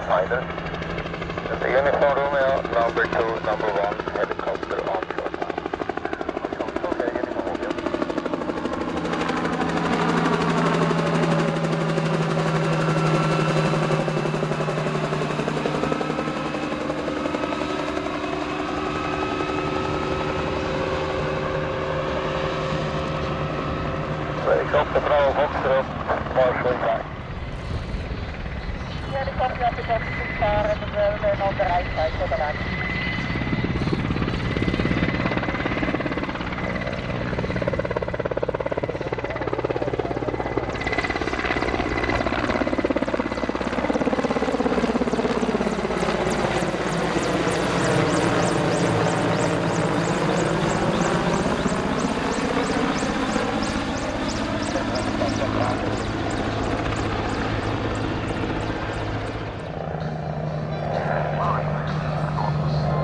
Pathfinder. The Uniform Romeo, number 2, number 1, helicopter onshore. Helicopter Bravo Foxtrot, Marshall back. Helicopter at the top of the car and the road on the right side for the back. Thank you.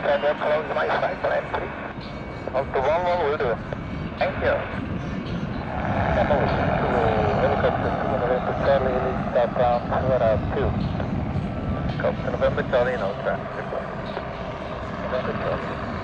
I will close my side for entry. Up to 11 will do. Thank you. Helicopter 2, November Charlie, Elisa Brown, Colorado 2. Helicopter November Charlie, no traffic. November Charlie.